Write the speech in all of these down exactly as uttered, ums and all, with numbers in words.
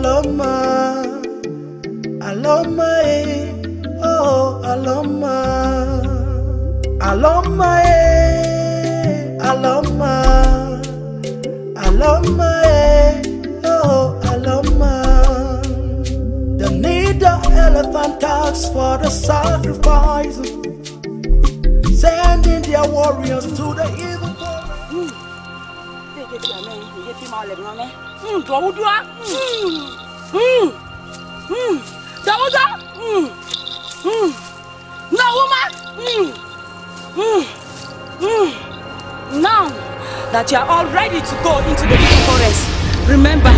Aloma, Aloma, eh, oh, Aloma, Aloma, eh, Aloma, Aloma, eh, oh, Aloma. They need the elephant tax for the sacrifice, sending their warriors to the evil corner. Hmm, do you do that? Hmm, hmm, hmm. Do you do that? Hmm, hmm. Now, woman. Hmm, hmm, hmm. Now that you are all ready to go into the forest, remember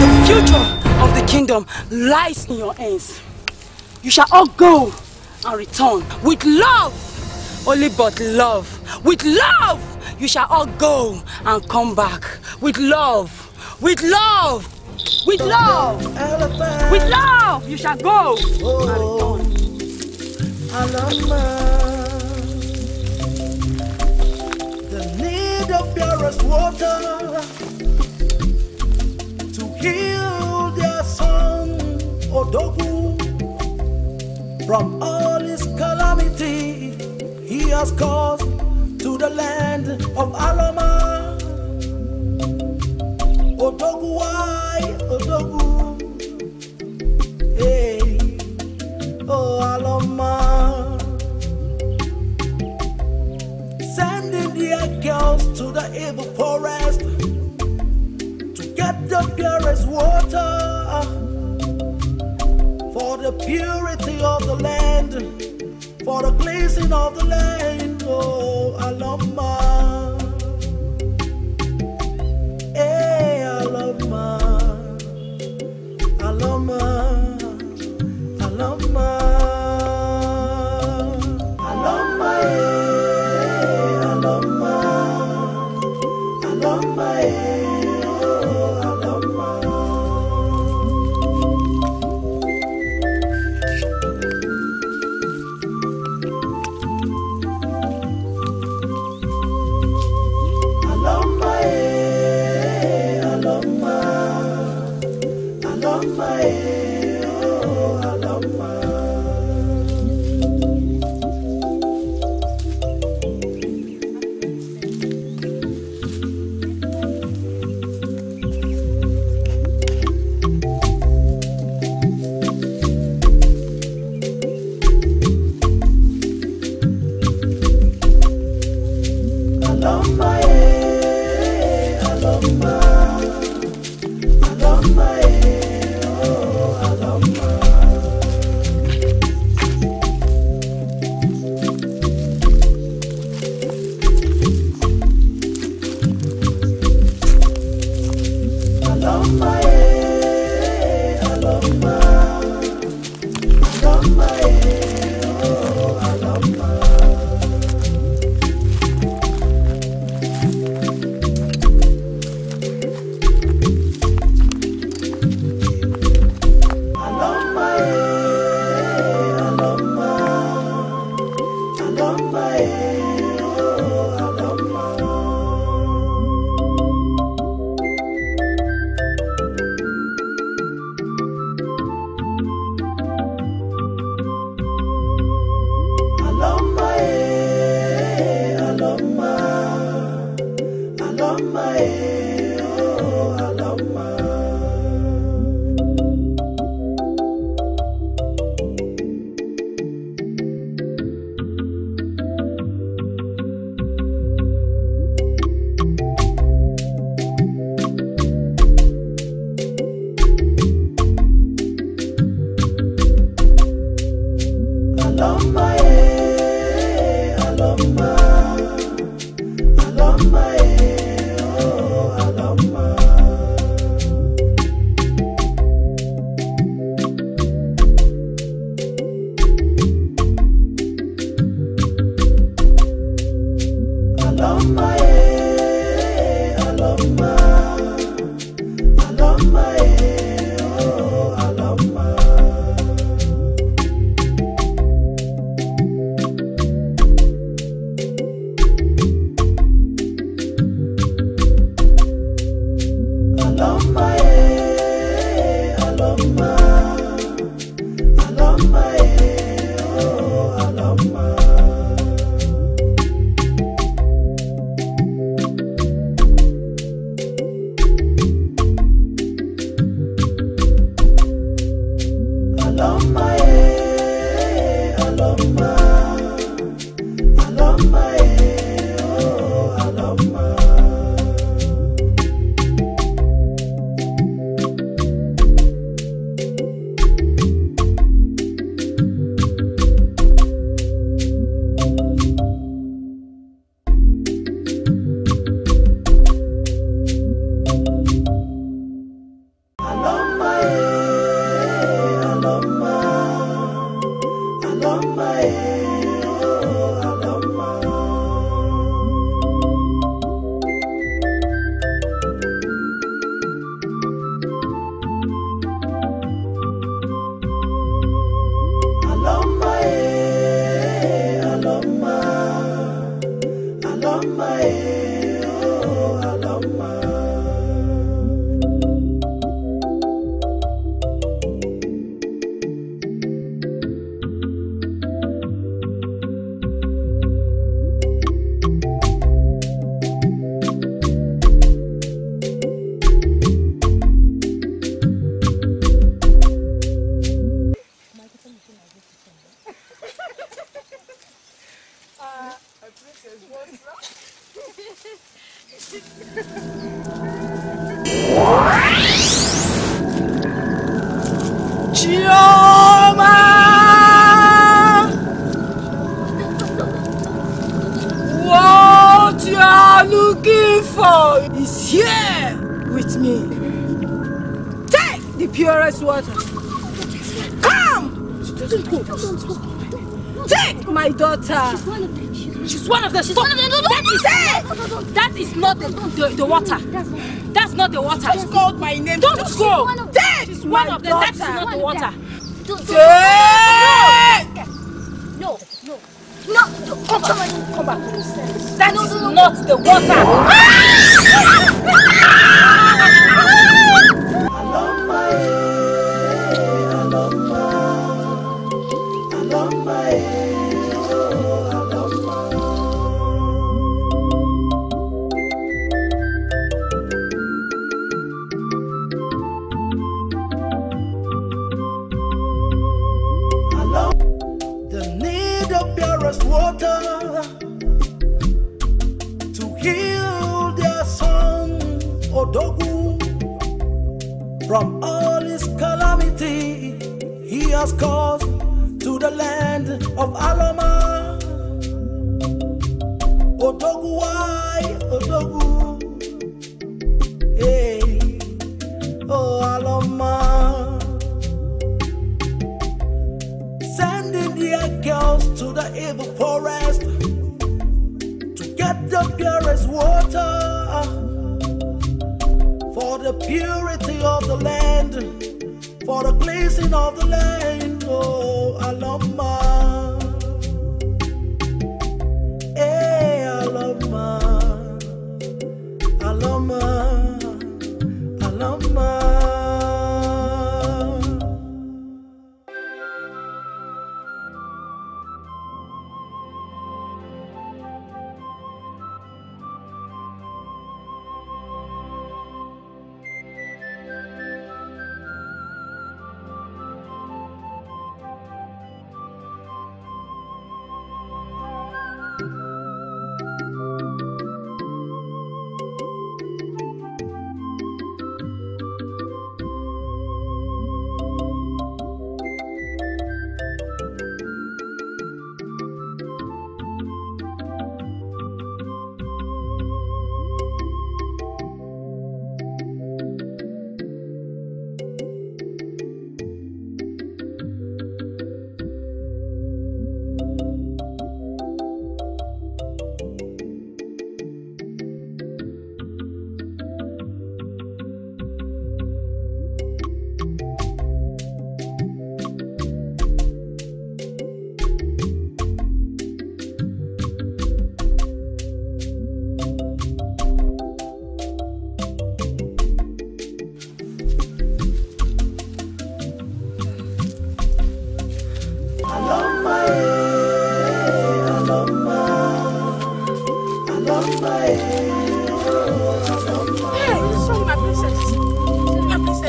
the future of the kingdom lies in your hands. You shall all go and return with love, only but love. With love, you shall all go and come back with love. With love, with love, with love, you shall go. Oh, Aloma, the need of purest water to heal their son Odogwu from all his calamity he has caused to the land of Aloma. Odogwu, Odogwu, hey, oh Aloma, sending their girls to the evil forest to get the purest water for the purity of the land, for the cleansing of the land, oh Aloma. Aloma, Aloma, Aloma, eh, Aloma, Aloma, eh, oh, Aloma. Aloma, eh, Aloma, Aloma, eh. Aloma, eh, Aloma, Aloma, eh, oh, Aloma.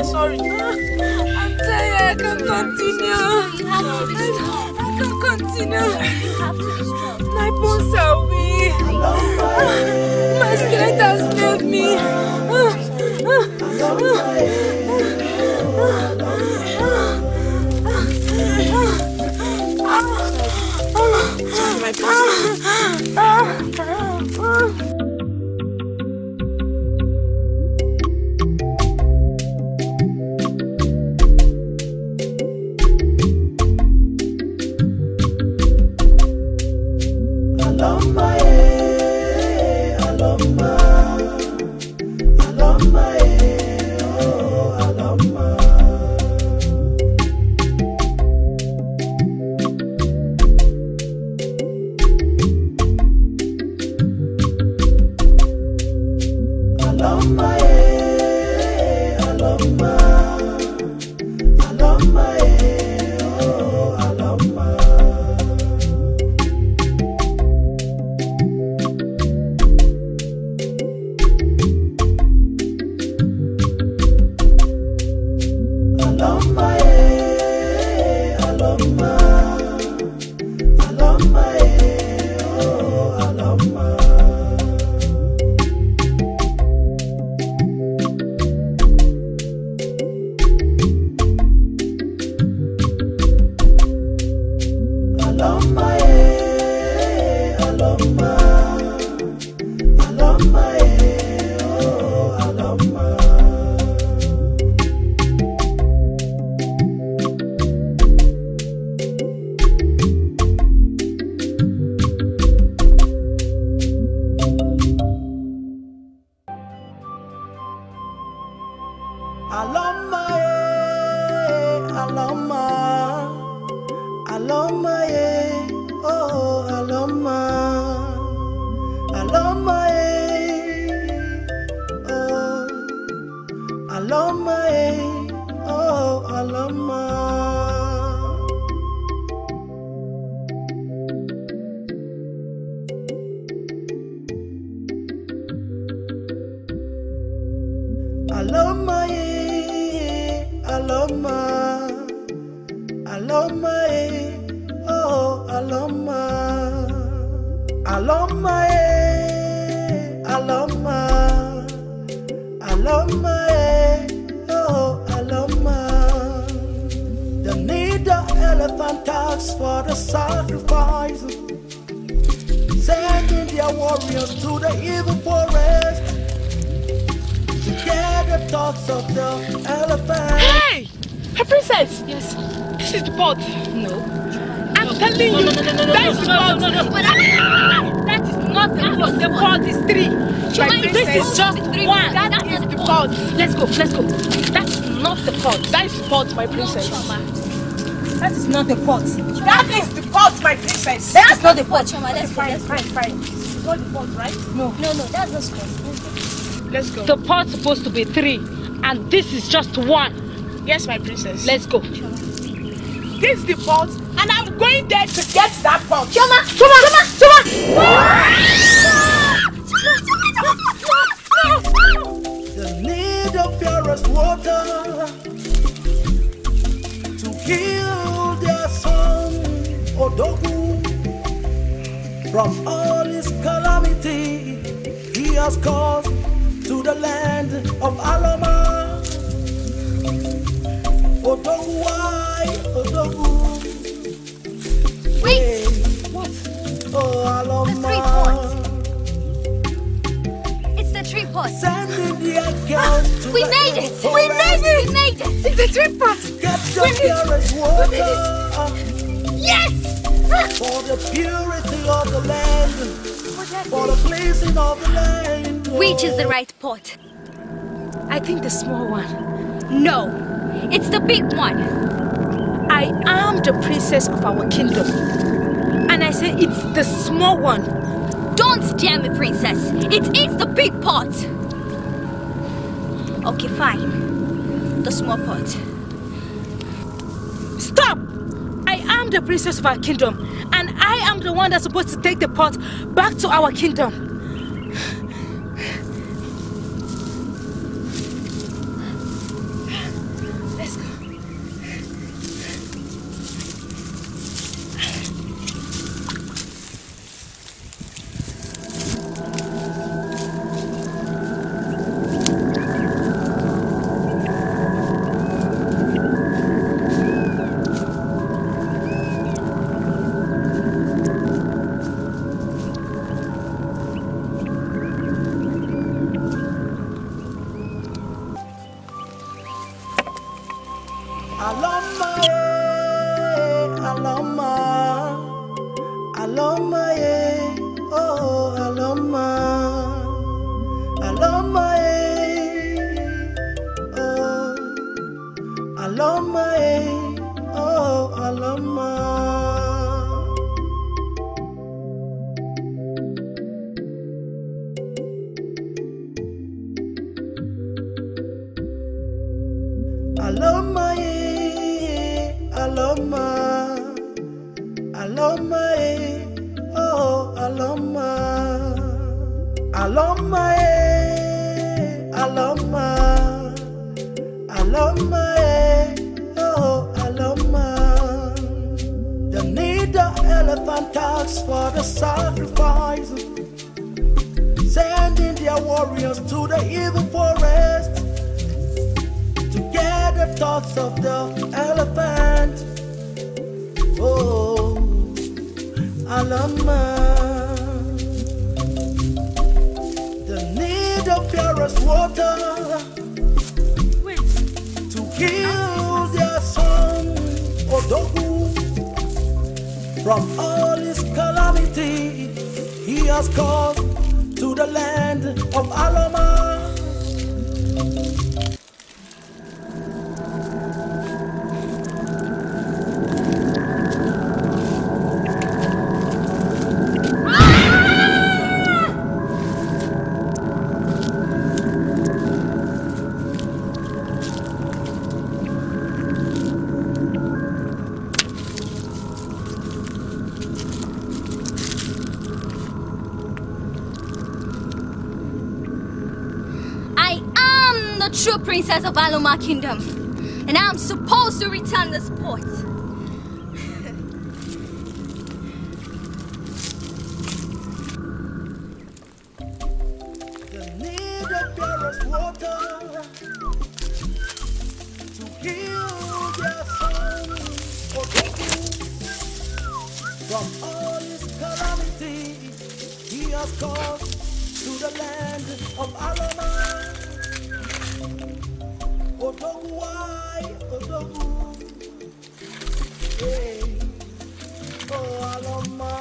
Sorry, I'm tired. I can't continue. I can't continue. My bones are weak. My strength has failed me. My bones are weak. My princess. No, that is not the pot. Choma. That is the pot, my princess. That's not the pot, Choma. Let's okay, go. Fine, fine, fine. It's not the pot, right? No. No, no, that's not the pot. Let's go. The pot's supposed to be three, and this is just one. Yes, my princess. Let's go. Choma. This is the pot, and I'm going there to get that pot. Choma, Choma, Choma, Choma. Ah! Choma, Choma, Choma, Choma. The need of purest water. Heal their son, Odogwu, from all his calamity he has caused to the land of Aloma. Odogwu, Odogwu. Wait, hey. What? Oh, Aloma. The three pots. It's the three pots. Sending the girls to we the made it. We made it. We made it. It's the three pots. The purest water. Yes! For the purity of the land. For the blessing of the land. Which is the right pot? I think the small one. No, it's the big one. I am the princess of our kingdom. And I say it's the small one. Don't steer me, princess. It is the big pot. Okay, fine. The small pot. Stop! I am the princess of our kingdom, and I am the one that's supposed to take the pot back to our kingdom. Let's go. Aloma, eh, Aloma, Aloma, eh, oh, Aloma, Aloma, eh, oh, Aloma, eh, oh, Aloma. Aloma, Aloma, Aloma, oh Aloma, Aloma, Aloma, Aloma, oh Aloma. The need of elephant tax for the sacrifice, sending their warriors to the evil forest. The thoughts of the elephant. Oh, Aloma. The need of purest water to heal their son Odogwu from all his calamity he has caused to the land of Aloma. Princess of Aloma Kingdom, and I'm supposed to return this port. The need of purest water to heal their soul for from all his calamity he has caused to the land of Aloma. Odogwu, Odogwu, hey, oh Aloma.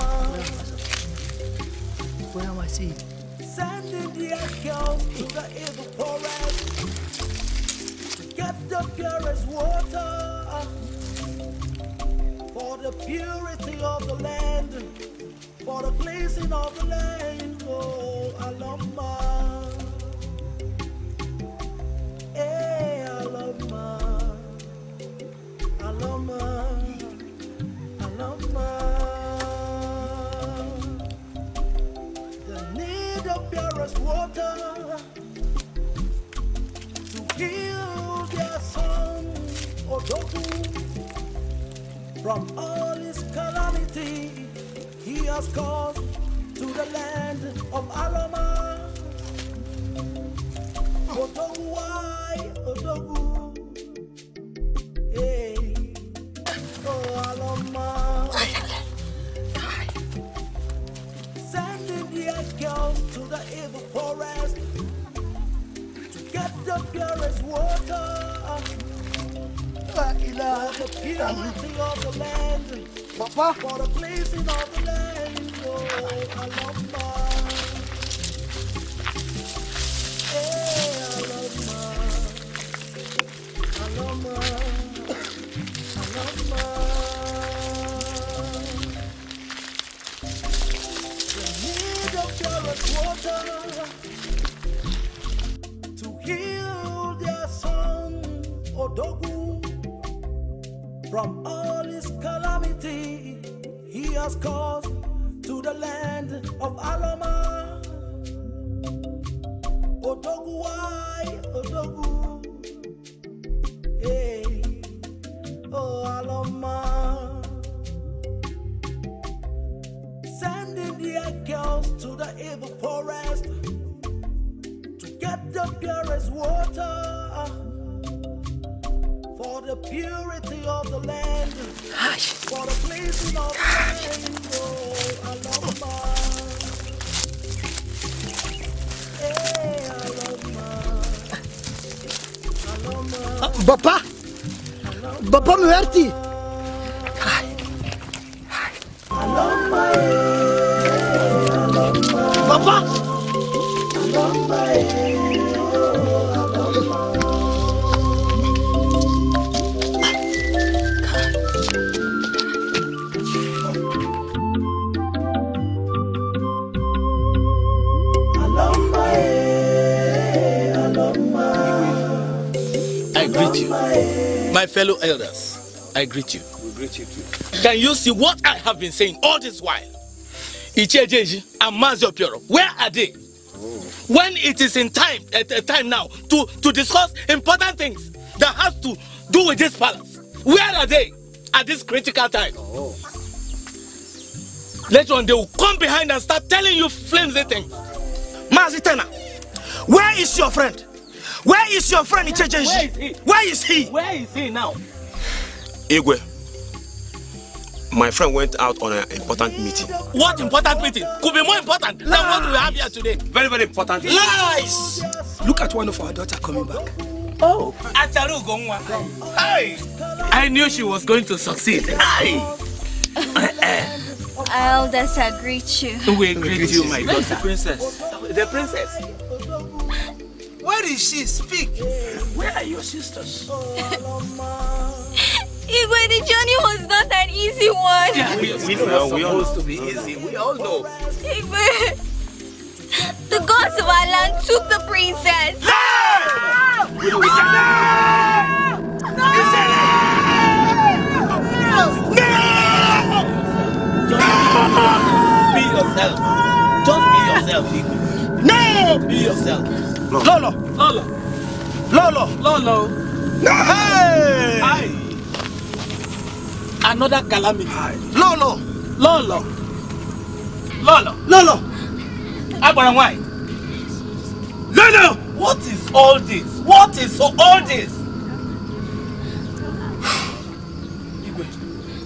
Where am I seeing? Sending the girls to the evil forest to get the purest water for the purity of the land, for the cleansing of the land, oh Aloma. Water to heal their son Odogwu from all his calamity he has caused to the land of Aloma. Odogwu, Odogwu, hey, oh Aloma. Sending their girls to the evil forest to get the purest water for the purity of the land, Papa, for the cleansing of the land, oh Aloma. Hey, Aloma, Aloma, Aloma. Water to heal their son Odogwu from all his calamity he has caused to the land of Aloma. Odogwu, Odogwu, hey, oh Aloma. Sending their girls to the evil forest to get the purest water for the purity of the land, for the cleansing of the land, oh Aloma. Hey, Aloma, Aloma. Papa, Papa Muerti! Papa! I greet you. My fellow elders, I greet you. We greet you too. Can you see what I have been saying all this while? Echejeji and Maziopiro, where are they? Oh. When it is in time, at a time now, to, to discuss important things that has to do with this palace, where are they at this critical time? Oh. Later on, they will come behind and start telling you flimsy things. Mazitana, where is your friend? Where is your friend Echejeji? Where is he? Where is he? Where is he now? Igwe. My friend went out on an important meeting. What important meeting? Could be more important Lies. than what we have here today. Very, very important. Lies! Look at one of our daughters coming back. Oh. Ataru Ugonwa. Hey! I knew she was going to succeed. Hey! I'll just greet you. We greet you, my daughter. Where is the princess? The princess? Where is she? Speak. Where are your sisters? Igwe, the journey was not an easy one. Yeah, we, we know it's supposed to be easy. We all know. Igwe, the gods of our land took the princess. No! We said no! No! We said no! No! No! Just be yourself. Just be yourself, Igwe. No! Be yourself. Lolo. Lolo. Lolo. Lolo. No! Hey! Aye. Another calamity. Lolo! Lolo! Lolo! Lolo! Abarawai! Lolo! What is all this? What is all this?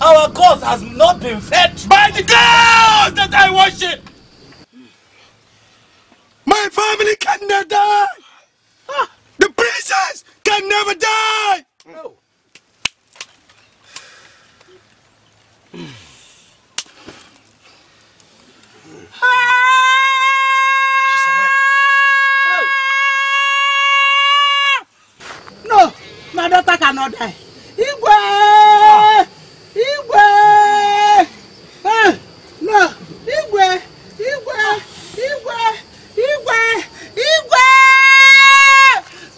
Our cause has not been fetched by the gods that I worship! My family cannot die! Ah. The princess can never die! No. No, my daughter cannot die. Igwe! Igwe! Ah, no, Igwe! Igwe! Igwe! Igwe! Igwe!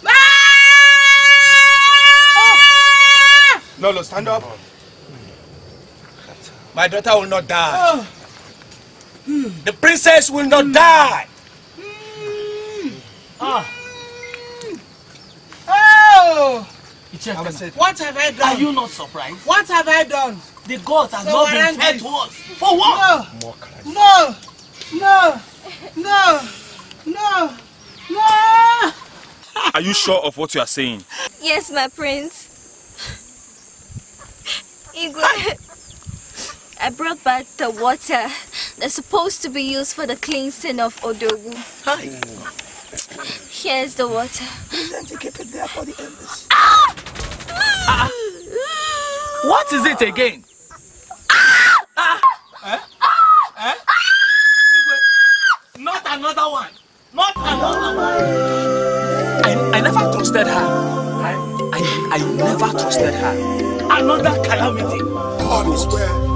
Ah! No, no, stand up. My daughter will not die. Oh. Mm. The princess will not mm. die. Mm. Ah. Mm. Oh! What have I done? Are you not surprised? What have I done? The gods have so not been fed to us. For what? No. No. No. No. No. No. Are you sure of what you are saying? Yes, my prince. Igwe. I brought back the water that's supposed to be used for the cleansing of Odogwu. Hi. Here's the water. You keep it there for the elders. Ah! Ah. What is it again? Ah! Ah. Ah. Ah. Ah. Not another one. Not another one. I, I never trusted her. I, I, I never trusted her. Another calamity. God is where.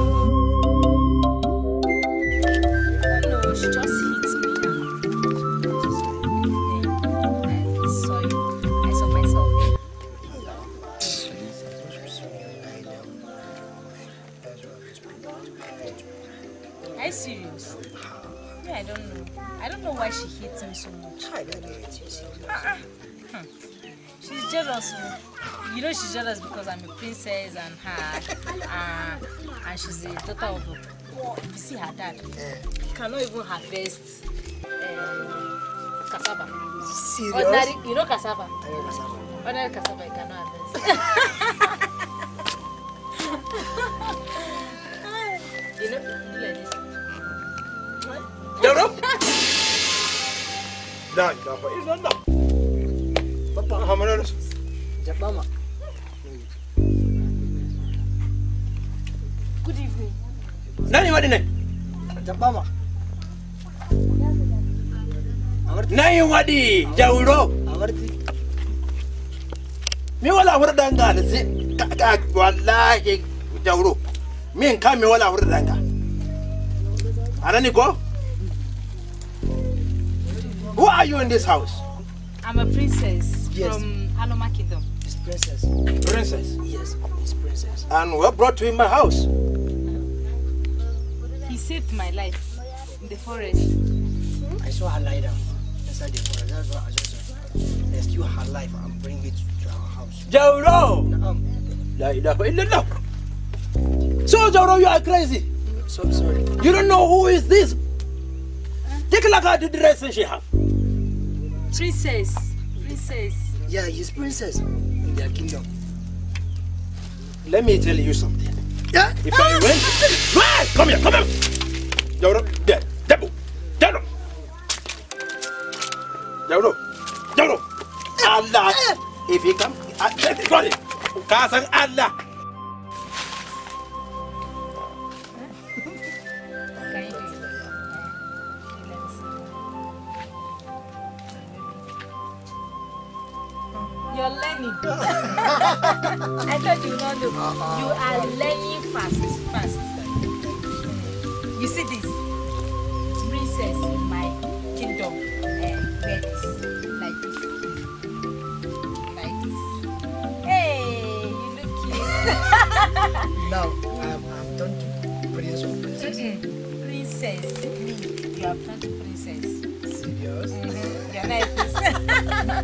Serious? Yeah, I don't know. I don't know why she hates him so much. I don't know it, you see. Uh-uh. hmm. She's jealous. You know she's jealous because I'm a princess and her, uh, and she's a daughter of a... If you see her dad, he cannot even harvest uh, cassava. Serious? Ordinary, you know cassava? I know cassava. Ordinary cassava, he cannot harvest. You know, you like this. Down, down, it's not down. Papa, how many? Just mama. Nani wadi ne? Jabama. Nani wadi? Jauro. Me wala wuri danga ne sai ka ka wallahi Jauro. Me kan me wala wuri danga. Anani ko? Who are you in this house? I'm a princess yes. From Aloma Kingdom. It's princess. Princess? Yes, it's princess. And what brought you in my house? He saved my life in the forest. I saw her lie down inside the forest. That's why I just rescue her life and bring it to our house. Jauro! No. So Jauro, you are crazy. So sorry. You don't know who is this? Huh? Take a look at the dress she has. Princess. Princess. Yeah, he's princess in their kingdom. Let me tell you something. Yeah? If I went... Right. Come here, come here! Jauro, there. Devil. Jauro. Jauro. Jauro. Allah. If you come... Sorry. Kasan Allah. You're learning. I thought you know. You are learning fast, fast. You see this? Princess in my kingdom and wear this. Like this. Like this. Hey, you look cute. Now, I'm, I'm done to princess or princess. Mm-mm. Princess, me. You are not princess. Serious? Mm-hmm. You're not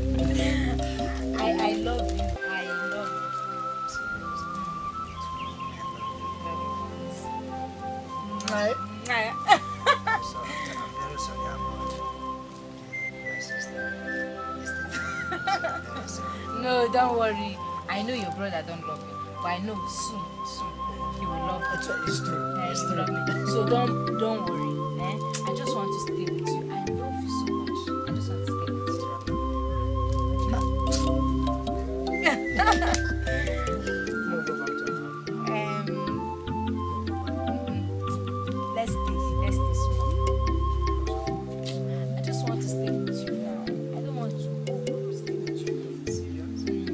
a princess. I, I love you. I love you. Right? Right. I'm sorry. I'm very sorry. I'm my sister. No, don't worry. I know your brother don't love you. But I know soon, soon, he will love you. It's true. Yeah, it's true. So don't, don't worry. Eh? I just want to stay with you. I love you so much. I just want to stay with you. um, let's stay, let's stay soon. I just want to stay with you now. I don't want to stay with you. Serious? Mm.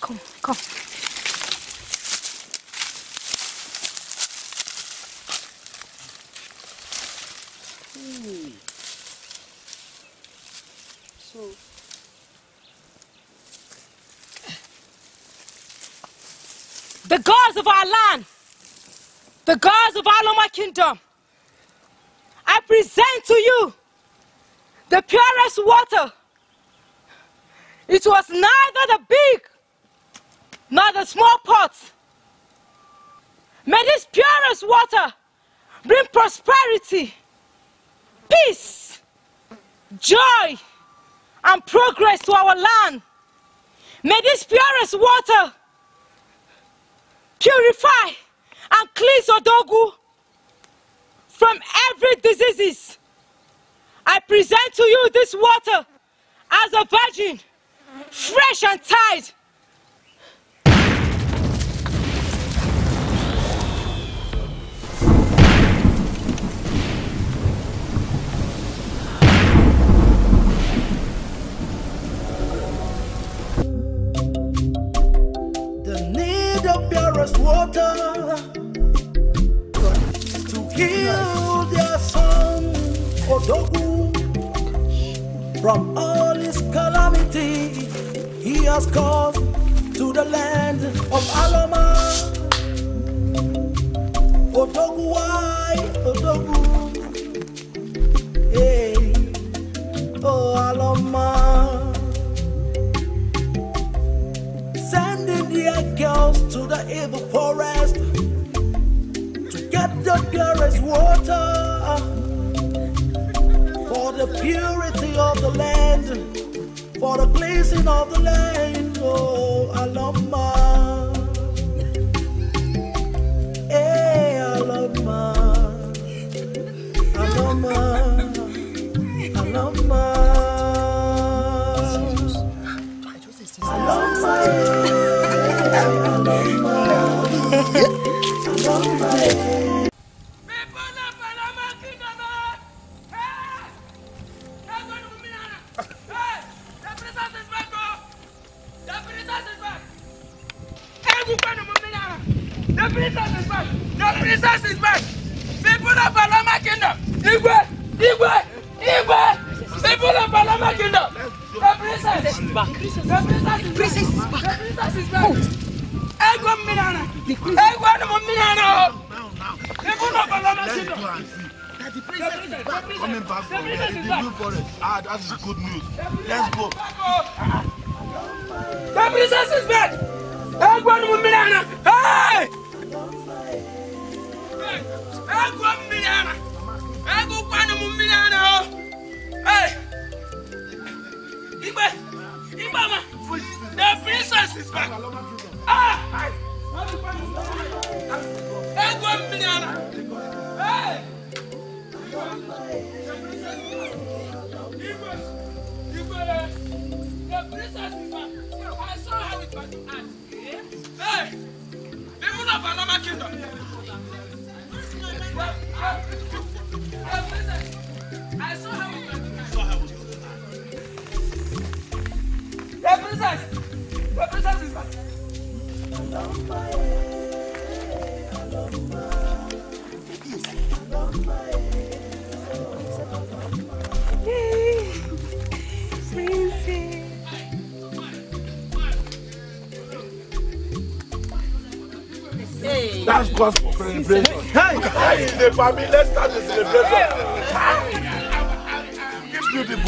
Come, come. The gods of our land, the gods of Aloma Kingdom, I present to you the purest water. It was neither the big nor the small pots. May this purest water bring prosperity, peace, joy, and progress to our land. May this purest water purify and cleanse Odogwu from every disease. I present to you this water as a virgin, fresh and tied. Water to heal their son Odogwu from all his calamity he has caused to the land of Aloma. Odogwu, why Odogwu? Hey, oh Aloma, sending their girls to the evil forest to get the purest water for the purity of the land, for the cleansing of the land. Oh, Aloma, hey, Aloma, Aloma, Aloma. Family, let's start the celebration.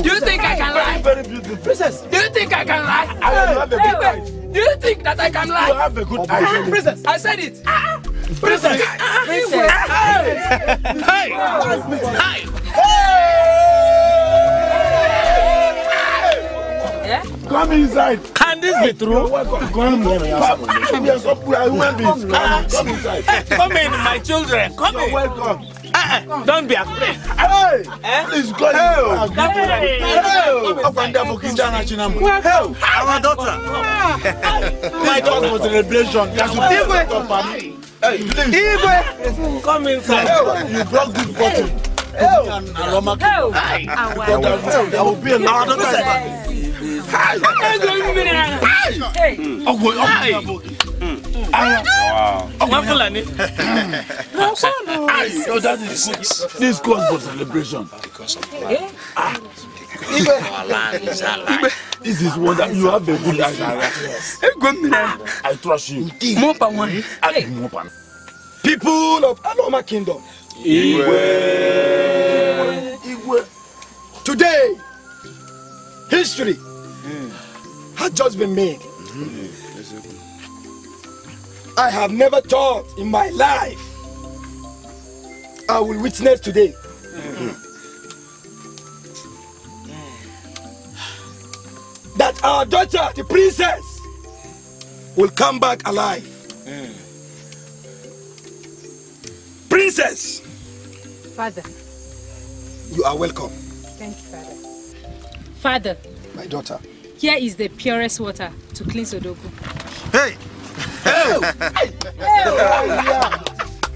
Do you think I can lie? Very, very beautiful. Princess. Do you think I can lie? I will have a good eye. Do you think that I can lie? You have a good eye. Princess. I said it. Princess. Princess. Hey. Hey. Hey. Come inside. Can this be true? Come inside. Come in, my children. Come in. Welcome. Uh-uh. Don't be afraid. Hey, eh? Please go. Help. Help. Our daughter. My daughter was a celebration. Igwe, come inside. You broke this bottle. There will be another time. Hi! Hi! Wow. What Fulani? Your dad is sick. This calls for celebration. Because of our land is our land. This is what you have a good idea. I trust you. People of Aloma Kingdom. Igwe. Igwe. Today, history mm. had just been made. Mm. I have never thought in my life I will witness today. Mm. That our daughter, the princess, will come back alive. Mm. Princess! Father. You are welcome. Thank you, Father. Father, my daughter, here is the purest water to cleanse Odogwu. Hey! Hey!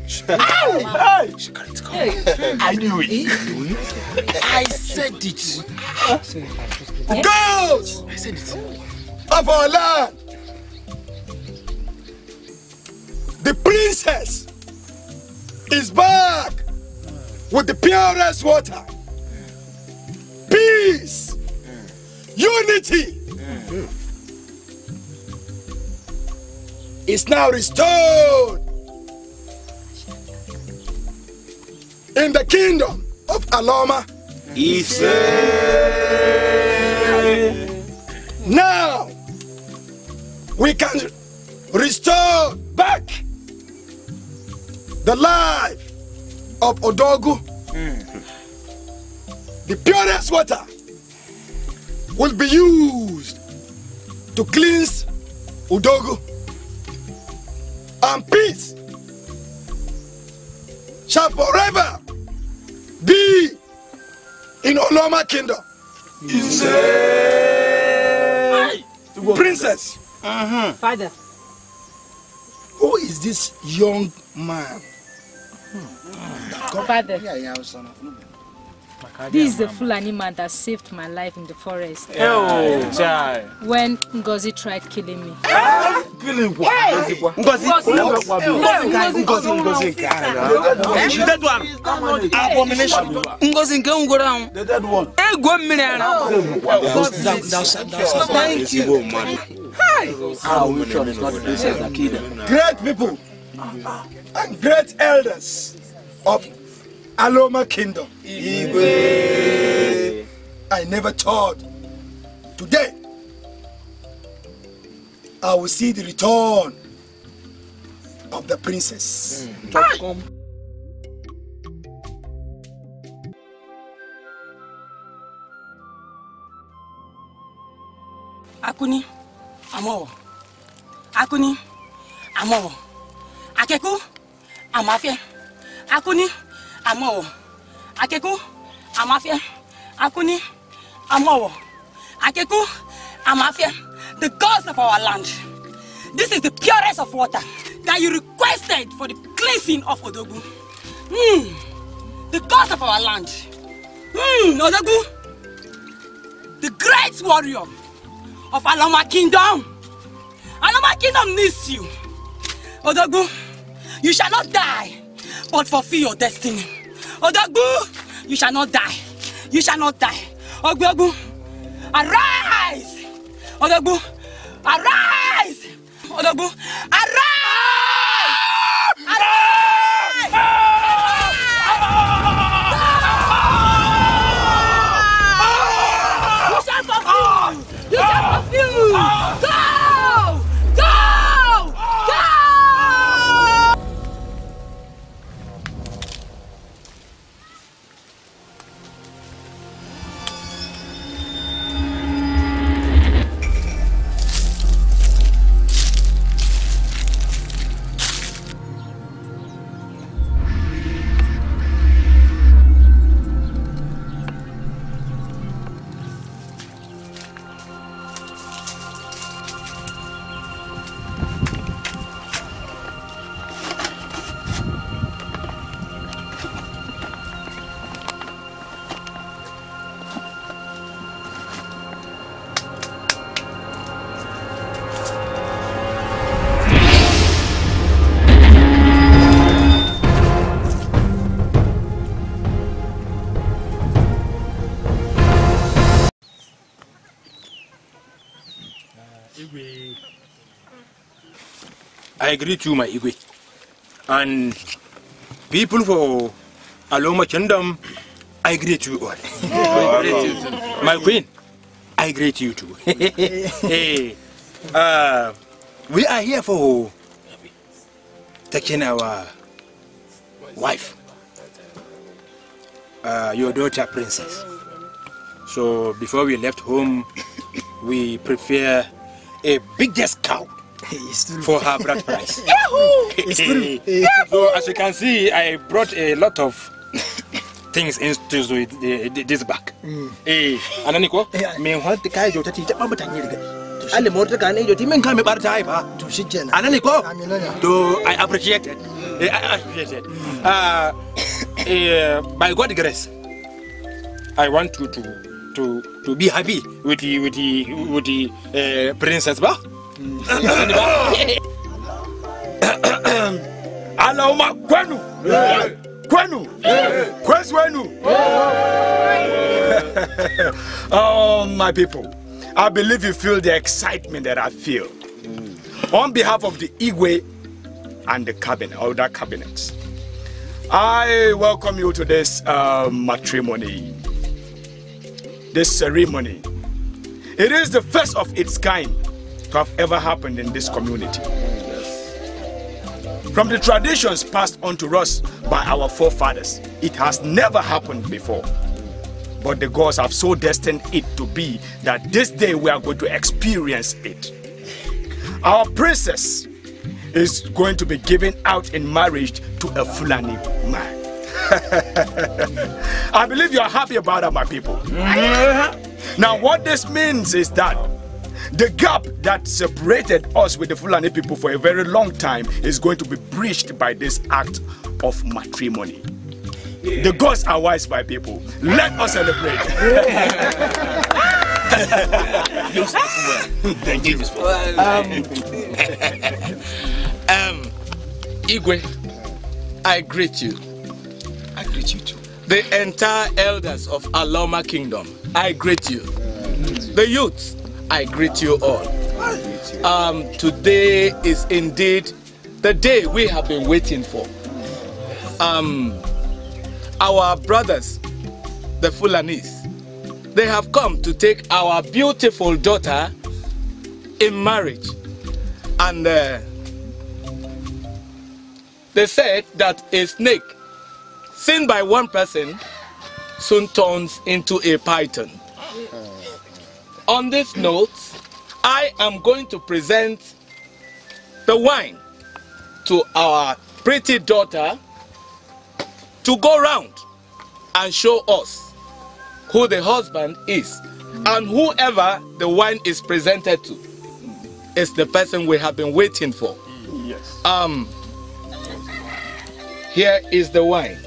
Hey! She got it. Hey. I knew it. I said it. Girls! I said it. Of our land, the princess is back with the purest water. Peace! Unity yeah. is now restored in the kingdom of Aloma. Ise. Now we can restore back the life of Odogwu. Mm. The purest water will be used to cleanse Odogwu, and peace shall forever be in Aloma Kingdom. Princess, Mm-hmm. Father. Who is this young man? Mm-hmm. Father. This is the Fulani man that saved my life in the forest. Oh, child. When Ngozi tried killing me. Killing what? Ngozi. Ngozi. Ngozi. Ngozi. That one. Abomination. Ngozi. Ngozi. The dead one. Thank you. Hi. Great people and great elders of Aloma Kingdom. Igwe. I never thought today I will see the return of the princess. Mm. Ah. Akuni, Amawo. Akuni, Amawo. Akeku, Amafia. Akuni. Amawo, Akeku, Amafia, Akuni, Amawo, Akeku, Amafia, the gods of our land. This is the purest of water that you requested for the cleansing of Odogwu. Mm, the gods of our land. Mm, Odogwu, the great warrior of Aloma Kingdom. Aloma Kingdom needs you. Odogwu, you shall not die, but fulfill your destiny. Odogwu, you shall not die. You shall not die. Odogwu, arise! Odogwu, arise! Odogwu, arise! Arise! Arise! You shall fulfill! You shall fulfill! Go! I greet you, my Igwe, and people for Aloma Kingdom, I greet you all. Oh, my queen, I greet you too. Hey, uh, we are here for taking our wife, uh, your daughter, princess. So before we left home, we prepare a biggest cow. For her bride price. So as you can see, I brought a lot of things into this bag. Ananiko, me want the guy to take the baby to the motor can you take me to my party? Ananiko, do I appreciate it? I appreciate it. Uh, uh, by God's grace, I want you to to to be happy with the with the with the uh, princess, ba. Aloma kwenu kwenu kwenu. Oh, my people, I believe you feel the excitement that I feel. Mm. On behalf of the Igwe and the cabinet, all that cabinets, I welcome you to this uh, matrimony, this ceremony. It is the first of its kind to have ever happened in this community. From the traditions passed on to us by our forefathers, it has never happened before. But the gods have so destined it to be that this day we are going to experience it. Our princess is going to be given out in marriage to a Fulani man. I believe you are happy about it, my people. Now what this means is that The gap that separated us with the Fulani people for a very long time is going to be breached by this act of matrimony. Yeah. The gods are wise by people. Let us celebrate. Thank you, Mister Um, Igwe, I greet you. I greet you too. The entire elders of Aloma Kingdom, I greet you. The youth, I greet you all. Um, today is indeed the day we have been waiting for. Um, our brothers, the Fulanis, they have come to take our beautiful daughter in marriage. And uh, they said that a snake seen by one person soon turns into a python. On this note, I am going to present the wine to our pretty daughter to go round and show us who the husband is. And whoever the wine is presented to is the person we have been waiting for. Yes. Um, here is the wine.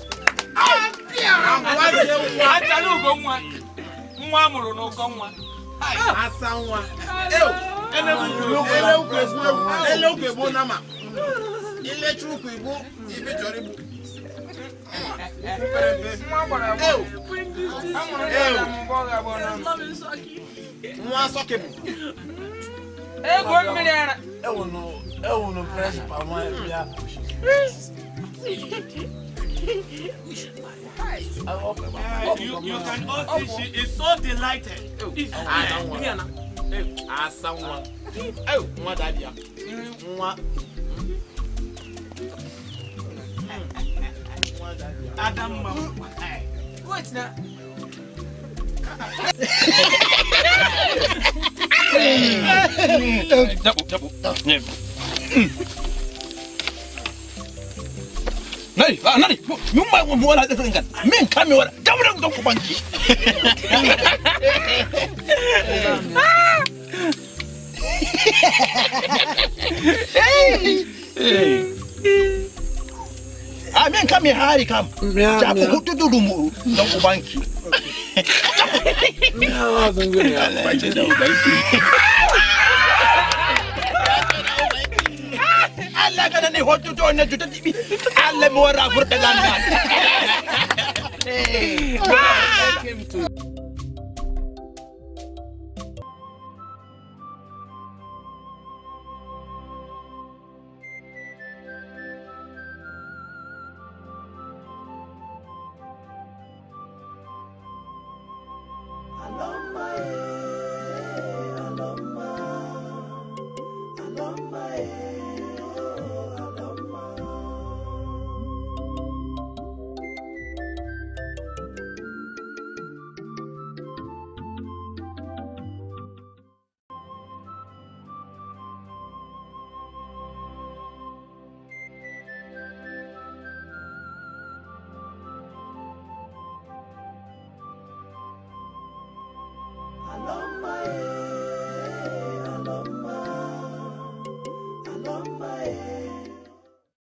We should buy it. Uh, you, you can also see she is so delighted. Oh, I someone. Oh, my daddy. Adam, what's that? Double, double, double. Nani, nani, you might want more like this. Men come here, come on, don't go monkey. Hey, hey. I mean, come here, hurry, come. Don't go monkey. No, I wasn't going to fight it I like to join the T V. I'll let more of the land.